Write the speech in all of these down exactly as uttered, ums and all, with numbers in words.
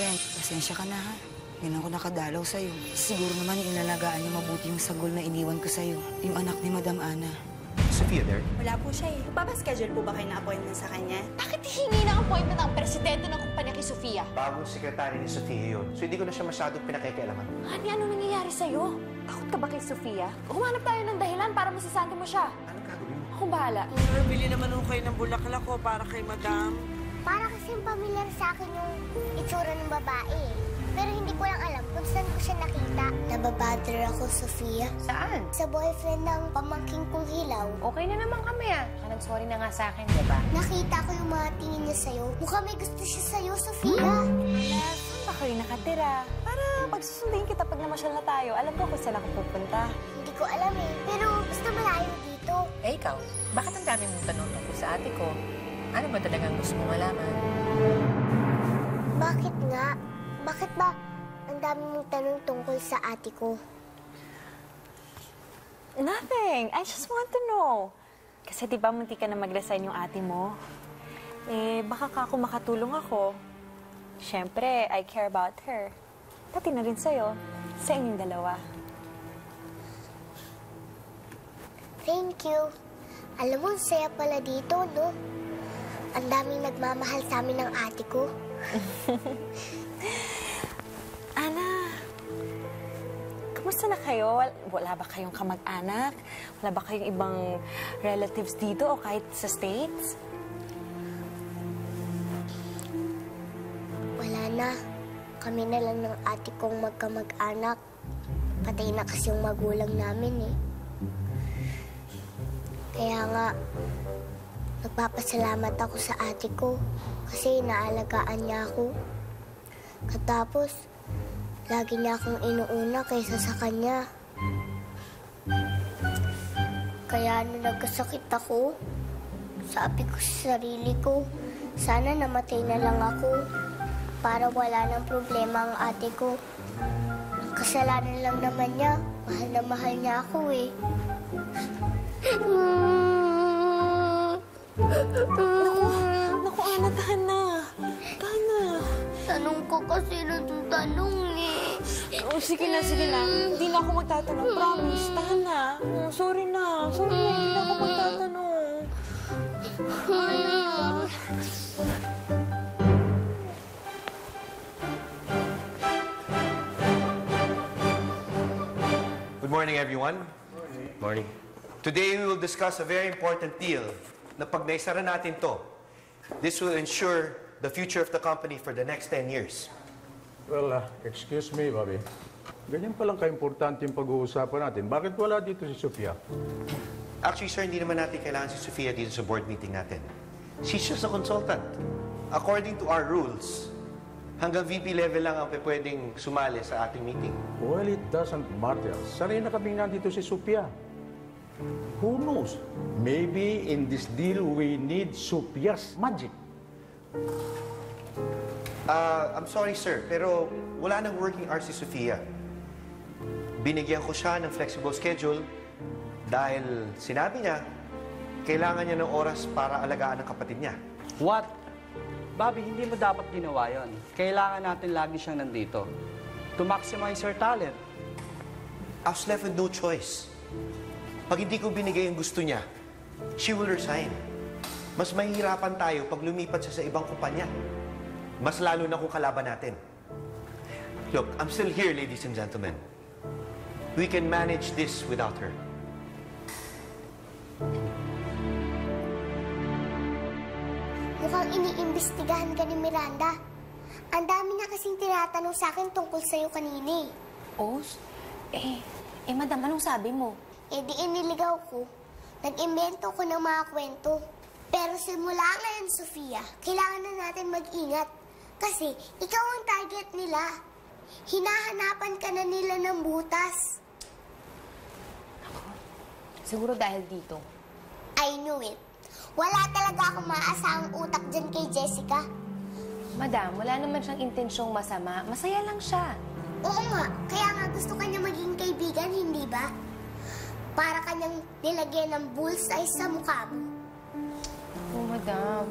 friend, pasensya ka na ha. Ganun ko nakadalaw sa'yo. Siguro naman inalagaan niyo mabuti yung sagol na iniwan ko sa'yo. Yung anak ni Madam Ana. Sophia, there? Wala po siya eh. Papaschedule po ba kayo na appointment sa kanya? Bakit hihingi na appointment ang presidente ng kumpanya kay Sophia? Bagong sekretary ni Sophia yun. So hindi ko na siya masyadong pinakikialaman. Honey, ano nangyayari sa'yo? Takot ka ba kay Sophia? Humanap tayo ng dahilan para masasanti mo siya. Anong gagawin mo? Ako bahala. Pero bili naman ho kayo ng bulaklak ko para kay Madam. Para kasing pamilyar sa akin yung itsura ng babae. Pero hindi ko lang alam kung saan ko siya nakita. Nababother ako, Sophia. Saan? Sa boyfriend ng pamangking kong hilaw. Okay na naman kami ah. Nag-sorry na nga sa akin, di ba? Nakita ko yung mga tingin niya sa'yo. Mukhang may gusto siya sa'yo, Sophia. Wala, saan ba kayo nakatira? Para pagsusundayin kita pag namasyal na tayo, alam ko kung saan ako pupunta. Hindi ko alam eh. Pero basta malayo dito. Eh ikaw, bakit ang dami mong tanong ako sa ate ko? Ano ba talagang gusto mo malaman? Bakit nga? Bakit ba ang dami mong tanong tungkol sa ate ko? Nothing. I just want to know. Kasi di ba munti ka na mag-resign yung ate mo? Eh, baka ka kung makatulong ako. Siyempre, I care about her. Pati na rin sa'yo, sa inyong dalawa. Thank you. Alam mo, saya pala dito, no? Ang daming nagmamahal sa amin ng ate ko. Ana, kamusta na kayo? Wala ba kayong kamag-anak? Wala ba kayong ibang relatives dito o kahit sa States? Wala na. Kami na lang ng ate kong magkamag-anak. Patay na kasi yung magulang namin eh. Kaya nga, nagpapasalamat ako sa ate ko kasi inaalagaan niya ako. Katapos, lagi niya akong inuuna kaysa sa kanya. Kaya nung nagkasakit ako, sabi ko sa sarili ko, sana namatay na lang ako para wala ng problema ang ate ko. Ang kasalanan lang naman niya, mahal na mahal niya ako eh. Naku, naku, Ana, tahan na. Tahan na. Tanong ko kasi na itong tanong eh. Oh, sige na, sige na. Hindi na ako magtatanong, promise. Tahan na. Oh, sorry na. Sorry na, hindi na ako magtatanong. Good morning, everyone. Morning. Morning. Today, we will discuss a very important deal. Na pag naisara natin to, this will ensure the future of the company for the next ten years. Well, uh, excuse me, Bobby. Ganyan palang ka-importante yung pag-uusapan natin. Bakit wala dito si Sophia? Actually, sir, hindi naman natin kailangan si Sophia dito sa board meeting natin. She's just a consultant. According to our rules, hanggang V P level lang ang pwedeng sumali sa ating meeting. Well, it doesn't matter. Sarili na kaming nandito si Sophia. Who knows? Maybe in this deal we need Sophia's magic. Uh, I'm sorry, sir, pero wala nang working hours si Sophia. Binigyan ko siya ng flexible schedule dahil sinabi niya, kailangan niya ng oras para alagaan ang kapatid niya. What? Bobby, hindi mo dapat ginawa yon. Kailangan natin lagi siyang nandito. To maximize her talent. I was left with no choice. Pag hindi ko binigay ang gusto niya, she will resign. Mas mahihirapan tayo pag lumipat siya sa ibang kumpanya. Mas lalo na kung kalaban natin. Look, I'm still here, ladies and gentlemen. We can manage this without her. Mukhang iniimbestigahan ka ni Miranda. Ang dami na kasing tinatanong sa akin tungkol sa'yo kanina. Oh, eh, eh, madam, anong sabi mo? Eh di iniligaw ko. Nag-imbento ko ng mga kwento. Pero simula ngayon, Sophia, kailangan na natin mag-ingat. Kasi ikaw ang target nila. Hinahanapan ka na nila ng butas. Ako? Siguro dahil dito. I knew it. Wala talaga akong maaasahang utak dyan kay Jessica. Madam, wala naman siyang intensyong masama. Masaya lang siya. Oo nga. Kaya nga gusto kanya maging kaibigan, hindi ba? Para kanyang nilagyan ng bullseye sa mukha mo. Oh, madam.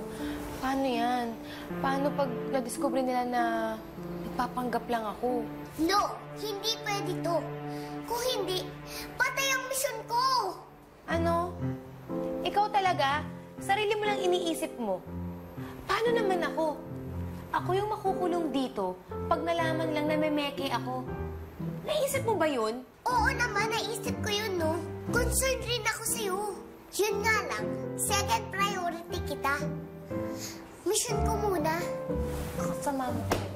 Paano yan? Paano pag nadiskubre nila na nagpapanggap lang ako. No! Hindi pwede to. Kung hindi, patay ang mission ko! Ano? Ikaw talaga? Sarili mo lang iniisip mo. Paano naman ako? Ako yung makukulong dito pag nalaman lang na memeke ako. Naisip mo ba yun? Oo naman, naisip ko yun, no? Concerned rin ako sa'yo. Yun nga lang, second priority kita. Mission ko muna. Kasama mo talaga.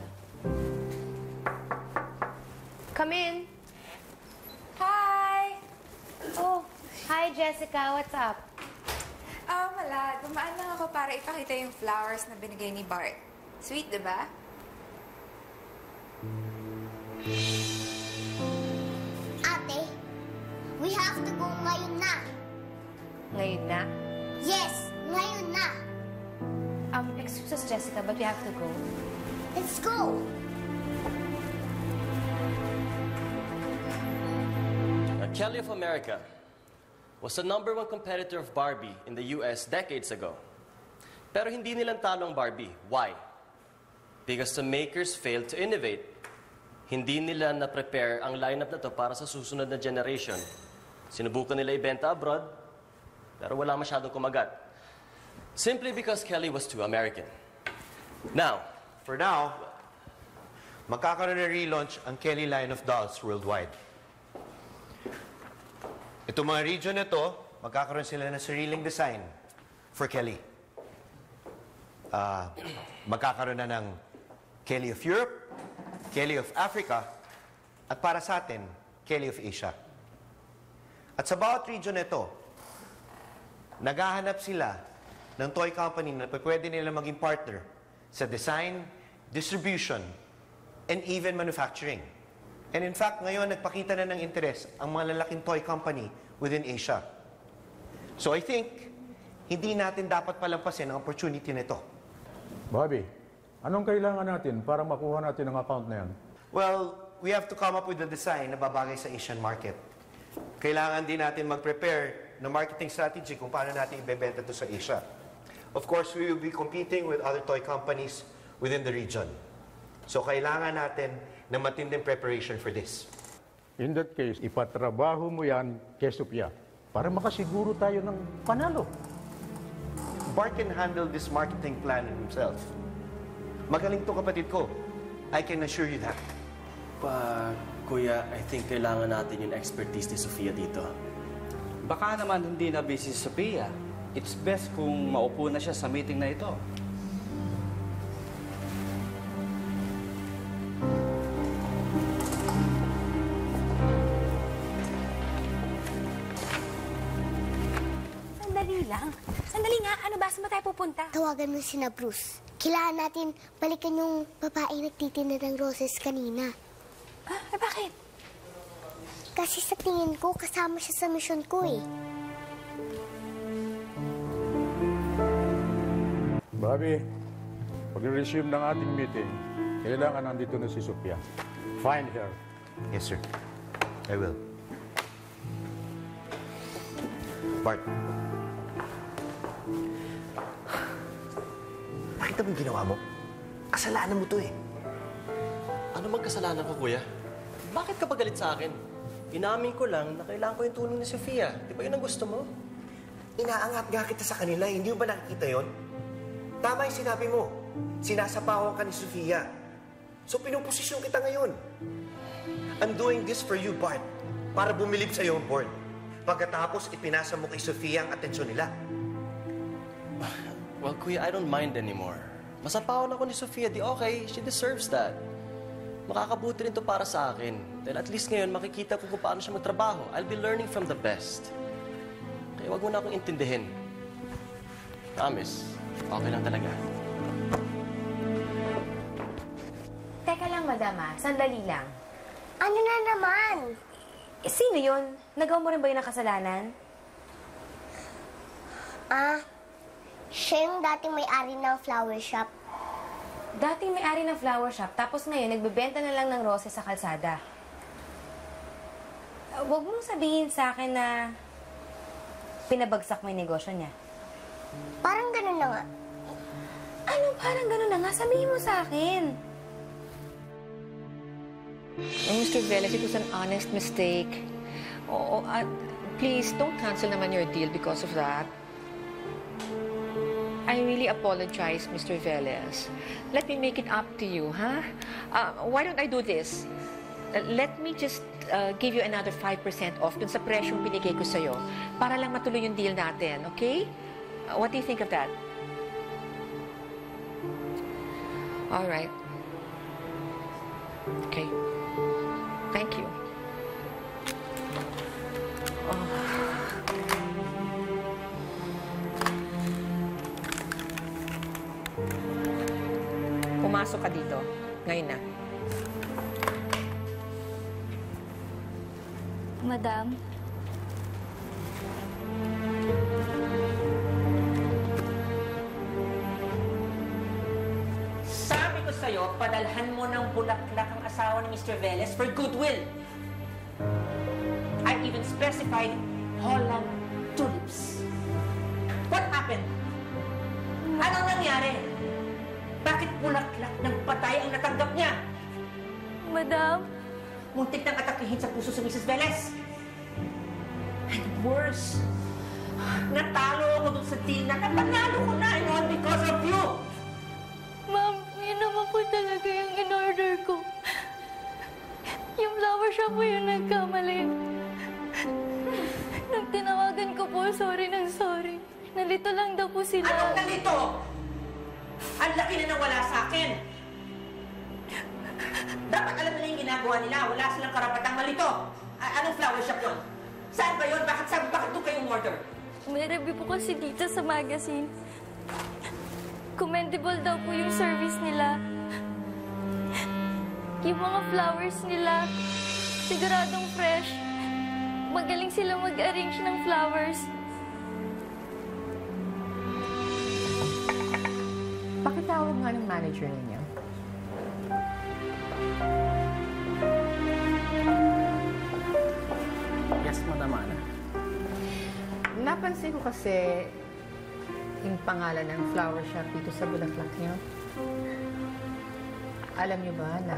Come in. Hi! Oh, hi Jessica, what's up? Ah, wala. Dumaan lang ako para ipakita yung flowers na binigay ni Bart. Sweet, di ba? Ate, we have to go ngayon na. Ngayon na? Yes, ngayon na. Um, excuse us, Jessica, but we have to go. Let's go. Now, Kelly of America was the number one competitor of Barbie in the U S decades ago. Pero hindi nilang talo ang Barbie. Why? Because the makers failed to innovate. Hindi nila na-prepare ang lineup na to para sa susunod na generation. Sinubukan nila ibenta abroad, pero wala masyadong kumagat. Simply because Kelly was too American. Now, for now, magkakaroon na relaunch ang Kelly line of dolls worldwide. Itong mga region na to, magkakaroon sila ng sariling design for Kelly. Uh, magkakaroon na ng Kelly of Europe, Kelly of Africa, at para sa atin, Kelly of Asia. At sa bawat region na to, naghahanap sila ng toy company na pwede nila maging partner sa design, distribution, and even manufacturing. And in fact, ngayon, nagpakita na ng interes ang mga lalaking toy company within Asia. So I think, hindi natin dapat palampasin ang opportunity nito. Bobby, anong kailangan natin para makuha natin ang account na yan? Well, we have to come up with a design na babagay sa Asian market. Kailangan din natin mag-prepare ng marketing strategy kung paano natin ibebenta ito sa Asia. Of course, we will be competing with other toy companies within the region. So kailangan natin na matinding preparation for this. In that case, ipatrabaho mo yan kay Sophia para makasiguro tayo ng panalo. Bart can handle this marketing plan himself. Magaling to, kapatid ko. I can assure you that. Pa, kuya, I think kailangan natin yung expertise ni Sophia dito. Baka naman hindi na busy si Sophia. It's best kung maupo na siya sa meeting na ito. Tawagan mo sina Bruce. Kailangan natin balikan yung babae nagtitinda ng roses kanina. Ah, eh bakit? Kasi sa tingin ko, kasama siya sa mission ko eh. Bobby, pag-resume ng ating meeting, kailangan nandito na si Sophia. Find her. Yes, sir. I will. Bart. Ito yung ginawa mo? Kasalanan mo to eh. Ano bang kasalanan ko, kuya? Bakit ka ba galit sa akin? Inamin ko lang na kailangan ko yung tulong ni Sophia. Di ba yun ang gusto mo? Inaangat nga kita sa kanila. Hindi mo ba nakikita yun? Tama yung sinabi mo. Sinasapawan ka ni Sophia. So pinuposisyon kita ngayon. I'm doing this for you, Bart. Para bumilib sa'yo ang board. Pagkatapos, ipinasa mo kay Sophia ang atensyon nila. Well, kuya, I don't mind anymore. Masapawan ako ni Sophia, di okay. She deserves that. Makakabuti rin to para sa akin. Dahil at least ngayon, makikita ko kung paano siya magtrabaho. I'll be learning from the best. Kaya wag mo na akong intindihin. Promise, okay lang talaga. Teka lang, madama. Sandali lang. Ano na naman? Eh, sino yun? Nagawa mo rin ba yung nakasalanan? Ah... Siya yung dating may-ari ng flower shop. Dating may-ari ng flower shop, tapos ngayon nagbebenta na lang ng roses sa kalsada. Huwag mong sabihin sa akin na pinabagsak mo yung negosyo niya. Parang ganun na nga. Ano parang ganun na nga? Sabihin mo sa akin. Oh, Mister Velez, it was an honest mistake. Oh, uh, please, don't cancel naman your deal because of that. I really apologize, Mister Velez. Let me make it up to you, huh? Uh, why don't I do this? Uh, let me just uh, give you another five percent off dun sa presyong binigay ko sa'yo para lang matuloy yung deal natin, okay? Uh, what do you think of that? All right. Okay. Thank you. Pumasok ka dito. Ngayon na. Madam. Sabi ko sa'yo, padalhan mo ng bulaklak ang asawa ni Mister Velez for goodwill. I even specified Holland tulips. What happened? Anong nangyari? Bakit bulaklak ng patay ang natanggap niya? Madam? Muntik nang atakihin sa puso sa Missus Velez. And worse, natalo ako dun sa deal na napanalo ko na and all because of you! Ma'am, yun naman po talaga yung in-order ko. Yung flower shop po yung nagkamali. Nang tinawagan ko po, sorry ng sorry. Nalito lang daw po sila. Anong nalito? Ang laki na nawala sa akin. Dapat alam nila yung ginagawa nila. Wala silang karapatang malito. A anong flower shop yun? Saan ba yun? Bakit sabi? Bakit doon kayong order? May review po kasi dito sa magazine. Commendable daw po yung service nila. Yung mga flowers nila, siguradong fresh. Magaling silang mag-arrange ng flowers. Pakitawag nga ng manager ninyo. Yes, Madam Ana. Napansin ko kasi yung pangalan ng flower shop dito sa bulaklak niyo. Alam niyo ba na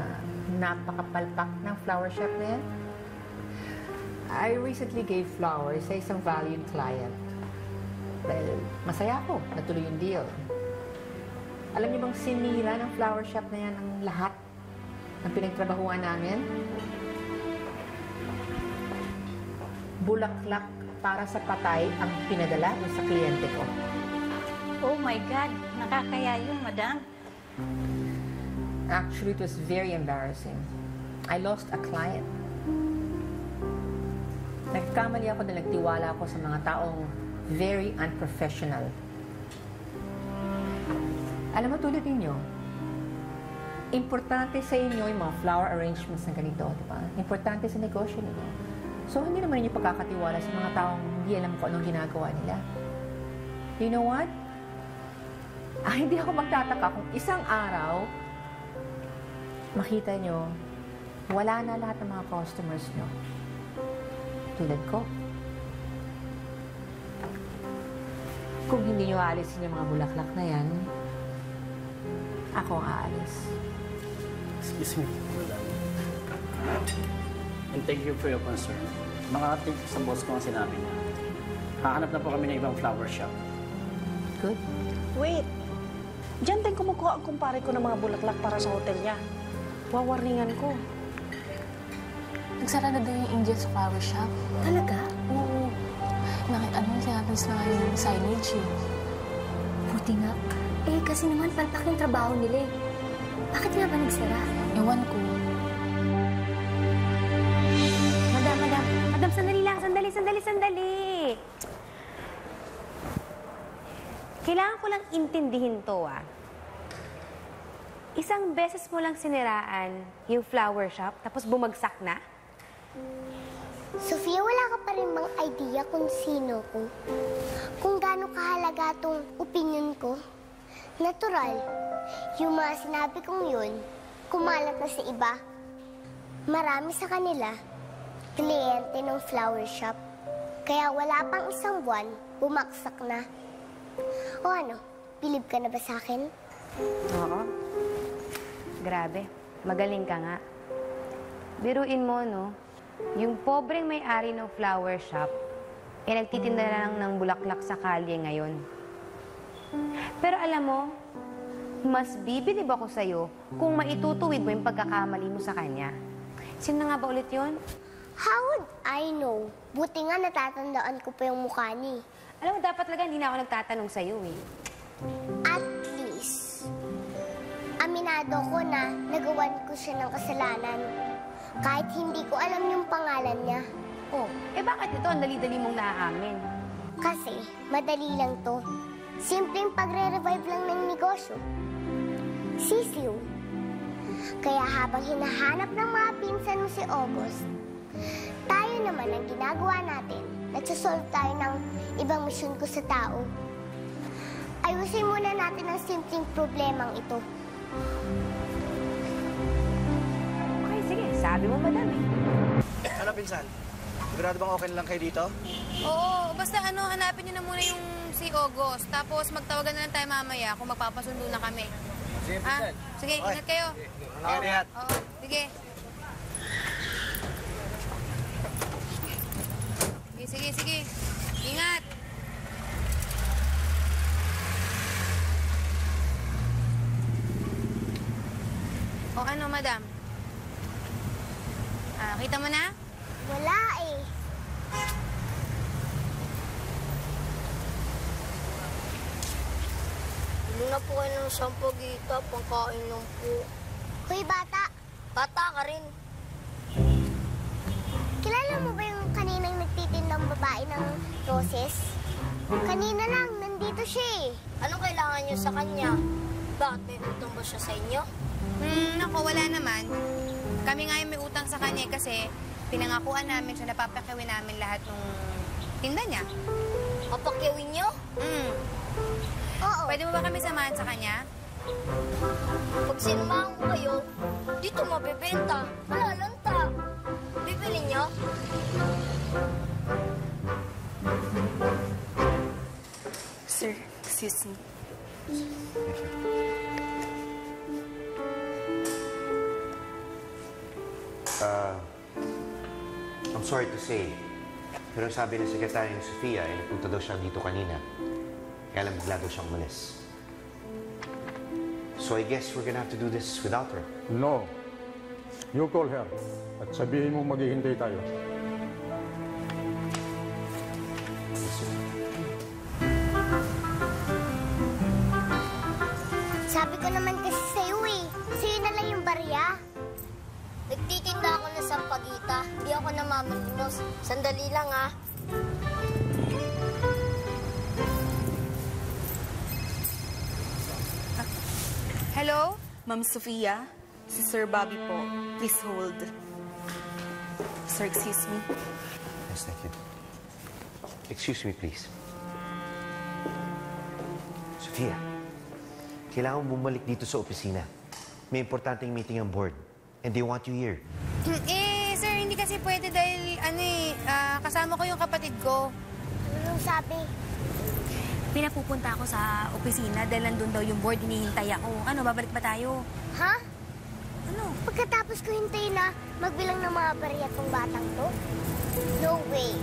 napakapalpak ng flower shop na yan? I recently gave flowers sa isang valued client. Well, masaya ako. Natuloy yung deal. Alam niyo bang sinira ng flower shop na yan ang lahat ng pinagtrabahuan namin? Bulaklak para sa patay ang pinadala sa kliyente ko. Oh my God! Nakakaya yun, Madam. Actually, it was very embarrassing. I lost a client. Nagkamali ako na nagtiwala ako sa mga taong very unprofessional. Alam mo, tulad ninyo, importante sa inyo yung mga flower arrangements na ganito, di ba? Importante sa negosyo ninyo. So, hindi naman ninyo pagkakatiwala sa mga taong hindi alam kung anong ginagawa nila. You know what? Ah, hindi ako magtataka kung isang araw, makita nyo, wala na lahat ng mga customers nyo. Tulad ko. Kung hindi nyo aalisin yung mga bulaklak na yan, ako ang aalis. Excuse me, madam. And thank you for your concern. Makakating sa boss ko ang sinabi niya. Hahanap na po kami ng ibang flower shop. Good. Wait. Diyan din kumukuha ang kumpare ko ng mga bulaklak para sa hotel niya. Wawarningan ko. Nagsara na doon yung Indian sa flower shop. Talaga? Oo. Nakita mo yung kinapis na nga yung signage eh. Puti nga. Eh, kasi naman palpak yung trabaho nila eh. Bakit nga ba nagsara? Ewan ko. Madam, madam. Madam, sandali lang. Sandali, sandali, sandali. Kailangan ko lang intindihin to, ah. Isang beses mo lang siniraan yung flower shop, tapos bumagsak na? Sophia, wala ka pa rin bang idea kung sino ko? Kung gaano kahalaga tong opinion ko? Natural, yung mga sinabi kong yun, kumalat na sa iba. Marami sa kanila, kliyente ng flower shop. Kaya wala pang isang buwan, bumagsak na. O ano, bilib ka na ba sa akin? Oo. Grabe, magaling ka nga. Biruin mo, no? Yung pobreng may-ari ng flower shop, eh nagtitinda lang ng bulaklak sa kalye ngayon. Pero alam mo, mas bibilib ako sa'yo kung maitutuwid mo yung pagkakamali mo sa kanya. Sino na nga ba ulit yun? How would I know? Buti nga natatandaan ko pa yung mukha ni. Alam mo, dapat talaga hindi na ako nagtatanong sa'yo, eh. At least, aminado ko na nagawan ko siya ng kasalanan. Kahit hindi ko alam yung pangalan niya. Oh, eh bakit ito? Ang dali-dali mong naaamin. Kasi, madali lang to. Simpleng pagre-revive lang ng negosyo. Sisiw. Kaya habang hinahanap ng mga pinsan mo si August, tayo naman ang ginagawa natin. Nagsasolve tayo ng ibang misyon ko sa tao. Ayusin muna natin ang simpleng problemang ito. Okay, sige. Sabi mo madami. Ano, pinsan? Sigurado bang okay na lang kayo dito? Oo. Basta ano, hanapin niyo na muna yung si August. Tapos magtawagan na lang tayo mamaya kung magpapasundo na kami. Sige, pinsan. Ah, sige, okay. Ingat kayo. Ingat kayo. Oo, sige. Sige, sige. Ingat! O ano, madam? Ah, kita mo na? Wala eh. Hindi na po kayo ng sampagita, pangkain lang po. Hoy, bata! Bata ka rin. Kilala mo ba yung kaninang nagtitinda ng babae ng roses? Kanina lang, nandito siya eh. Anong kailangan niyo sa kanya? Bakit may utang ba siya sa inyo? Hmm, naku, wala naman. Kami nga yung may utang sa kanya kasi pinangakuan namin siya, napapakiwin namin lahat ng tinda niya. Papakiwin niyo? Hmm. Oo. Pwede mo ba kami samahan sa kanya? Pag sinumahan ko kayo, dito mabibenta. Wala lang ta. Bibili niyo? Sir, excuse me. Uh, I'm sorry to say, pero sabi ng sekretary ni Sophia, eh, punta daw siya dito kanina. Kaya lang bigla daw siyang umalis. So I guess we're gonna have to do this without her. No. You call her at sabihin mo maghihintay tayo. Sabi ko naman kasi sa'yo eh. Sa'yo na lang yung barya. Nagtitinda ako na sa pagita. Hindi ako namamalimos. Sandali lang ah. Hello? Ma'am Sophia? Si Sir Bobby po. Please hold. Sir, excuse me. Yes, thank you. Excuse me, please. Sophia, kailangan bumalik dito sa opisina. May importanteng meeting ang board. And they want you here. Eh, sir, hindi kasi pwede dahil, ano eh, uh, kasama ko yung kapatid ko. Anong sabi? Pinapupunta ako sa opisina dahil nandun daw yung board. Hinihintay ako. Ano, babalik ba tayo? Ha? Huh? Ano? Pagkatapos ko hintayin na magbilang ng mga barya tong batang to? No way.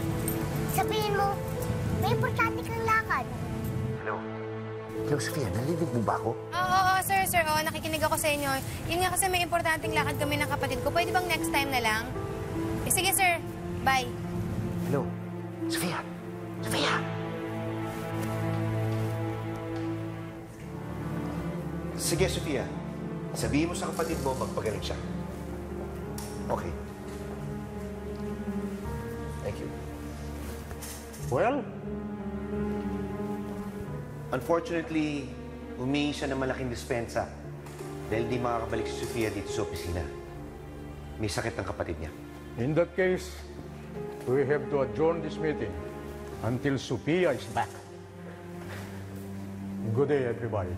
Sabihin mo, may importante kang lakad. Hello? Hello, Sophia. Nalilig mo ba ako? Oo, oo, sir, sir. Oo, nakikinig ako sa inyo. Yun nga kasi may importanteng lakad kami ng kapatid ko. Pwede bang next time na lang? Eh, sige, sir. Bye. Hello? Sophia? Sophia? Sige, Sophia. Sabihin mo sa kapatid mo, magpagaling siya. Okay. Thank you. Well? Unfortunately, humingi siya ng malaking dispensa dahil di makakabalik si Sophia dito sa opisina. May sakit ang kapatid niya. In that case, we have to adjourn this meeting until Sophia is back. Good day, everybody.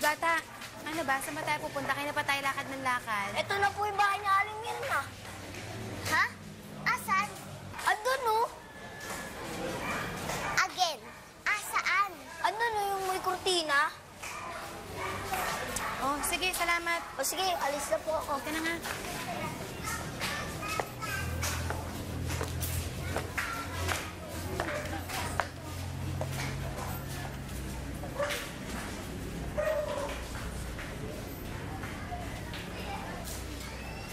Bata, ano ba? Saan ba tayo pupunta? Kaya na pa tayo lakad ng lakad. Ito na po yung bahay ni Aling Myrna. Ha? Asan? Andun, no? Again? Asaan? Andun, no? Yung may kurtina? Oh, sige, salamat. O, sige, alis na po ako. Ito na nga.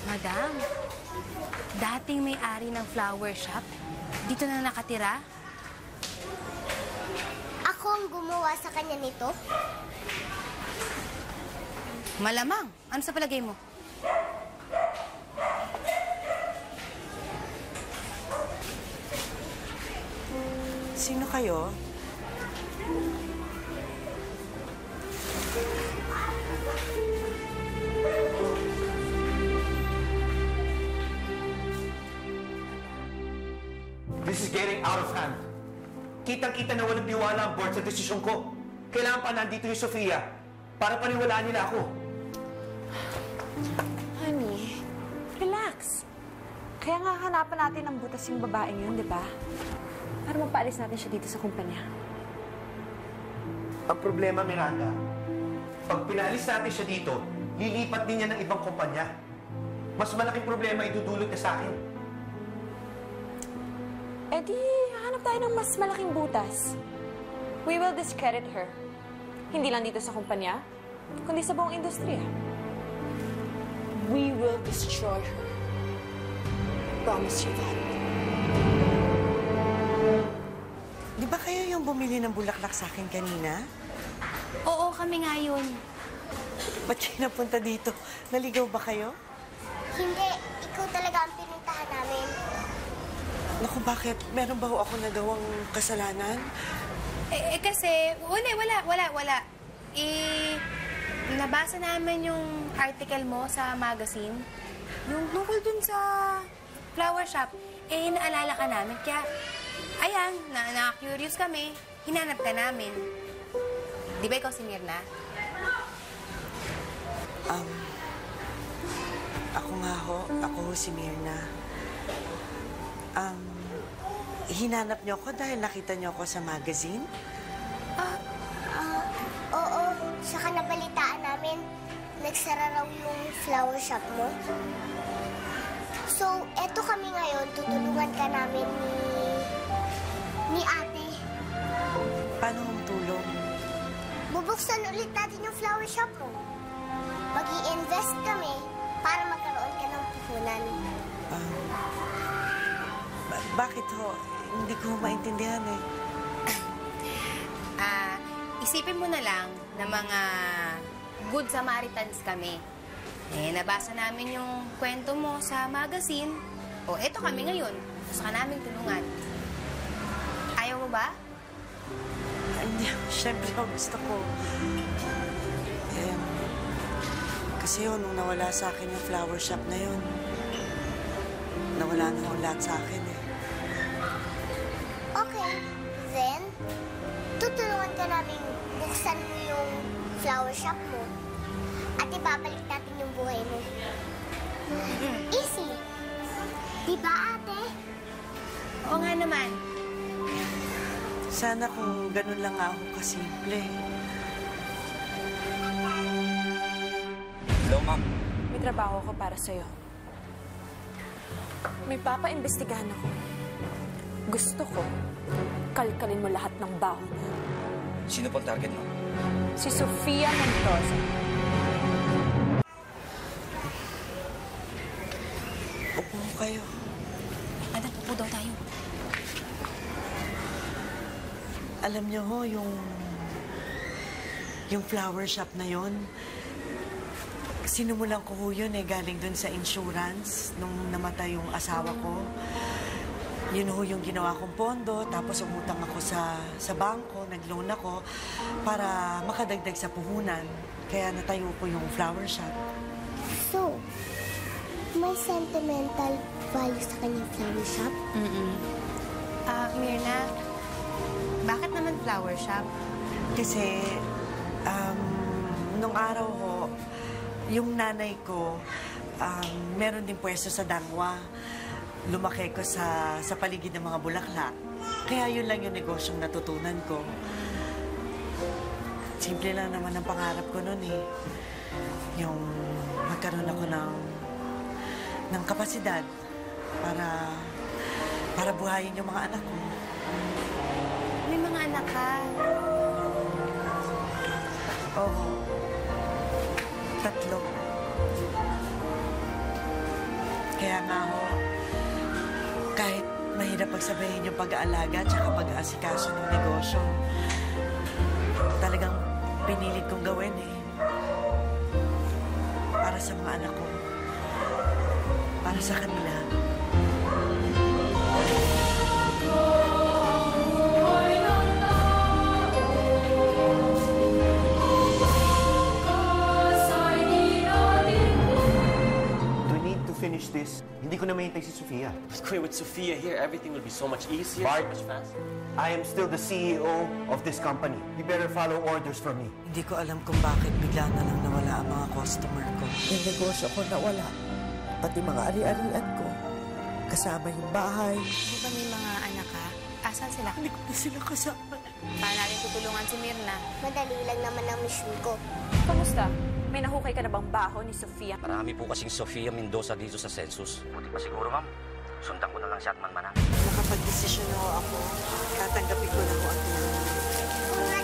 Madam, dating may-ari ng flower shop, dito na nakatira? Ako ang gumawa sa kanya nito? Malamang. Ano sa palagay mo? Sino kayo? This is getting out of hand. Kitang-kita na walang diwala ang board sa desisyon ko. Kailangan pa nandito yung Sophia para paniwalaan nila ako. Honey, relax. Kaya nga hanapan natin ang butas yung babaeng yun, di ba? Para mapaalis natin siya dito sa kumpanya. Ang problema, Miranda, pag pinaalis natin siya dito, lilipat din niya ng ibang kumpanya. Mas malaking problema idudulot niya sa akin. Eh di, hanap tayo ng mas malaking butas. We will discredit her. Hindi lang dito sa kumpanya, kundi sa buong industriya. We will destroy her. Promise you that. Di ba kayo yung bumili ng bulaklak sa akin kanina? Oo, kami nga yun. Ba't kayo napunta dito? Naligaw ba kayo? Hindi. Ikaw talaga ang pinuntahan namin. Naku, bakit? Meron ba ho ako nagawang kasalanan? Eh, eh kasi, wala, wala, wala, wala. Eh, nabasa namin yung article mo sa magazine. Yung tungkol dun sa flower shop, eh, naalala ka namin. Kaya, ayan, na-curious kami. Hinanap ka namin. Di ba ikaw si Myrna? Um, ako nga ho, ako ho si Myrna. Um, hinanap niyo ako dahil nakita niyo ako sa magazine? Ah, ah, oo. Saka nabalitaan namin, nagsara raw yung flower shop mo. So, eto kami ngayon, tutulungan ka namin ni... ni ate. Paano ang tulong? Bubuksan ulit natin yung flower shop mo. Mag-i-invest kami para magkaroon ka ng puhunan. Um, Bakit ho? Hindi ko maintindihan eh. Ah, uh, isipin mo na lang na mga good Samaritans kami. Eh, nabasa namin yung kwento mo sa magazine. O, oh, eto kami ngayon. Gusto ka namin tulungan. Ayaw mo ba? Hindi. Siyempre, gusto ko. Eh, kasi yun, nung nawala sa akin yung flower shop na yun, nawala na yung lahat sa akin eh. Okay, then, tutulungan ka namin buksan mo yung flower shop mo at ibabalik natin yung buhay mo. Easy! Diba, ate? Oo nga naman. Sana kung ganun lang ako kasimple. Hello, ma'am. May trabaho ko para sa'yo. May papaimbestigahan ako. Gusto ko, kalkalin mo lahat ng baon. Sino pong target mo? Si Sophia Mendoza. Upo kayo. Anak, upo daw tayo. Alam niyo ho, yung... yung flower shop na yon. Sinumulan ko ho yun eh, galing dun sa insurance nung namatay yung asawa ko. Yun ho yung ginawa kong pondo, tapos umutang ako sa, sa bangko, nag-loan ako para makadagdag sa puhunan. Kaya natayo ko yung flower shop. So, may sentimental value sa kanyang flower shop? Mm-mm. Ah, Myrna, bakit naman flower shop? Kasi, um, nung araw ho, Yung nanay ko, um, meron din pwesto sa Dangwa. Lumaki ko sa, sa paligid ng mga bulaklak. Kaya yun lang yung negosyong natutunan ko. Simple lang naman ang pangarap ko noon eh. Yung magkaroon ako ng, ng kapasidad para, para buhayin yung mga anak ko. May mga anak ka? Oo. Tatlo. Kaya nga ho, kahit mahirap pagsabihin yung pag-aalaga at saka pag-aasikaso ng negosyo, talagang pinilit kong gawin eh. Para sa mga anak ko. Para sa kanila. Finish this. Hindi ko na mahintay si Sophia. But Kuya, with Sophia here, everything will be so much easier, Bart, so much faster. I am still the C E O of this company. You better follow orders from me. Hindi ko alam kung bakit bigla na lang nawala ang mga customer ko. Yung negosyo ko nawala. Pati mga ari-arian ko. Kasama yung bahay. Hindi ba may mga anak ka? Asan sila? Hindi ko na sila kasama. Paano natin tutulungan si Myrna? Madali lang naman ang mission ko. Kamusta? May nahukay ka na bang baho ni Sophia? Marami po kasing Sophia Mendoza dito sa census. Buti pa siguro, ma'am. Sundan ko na lang siya at manmana. Nakapag-desisyon ako, tatanggapin ko na ako at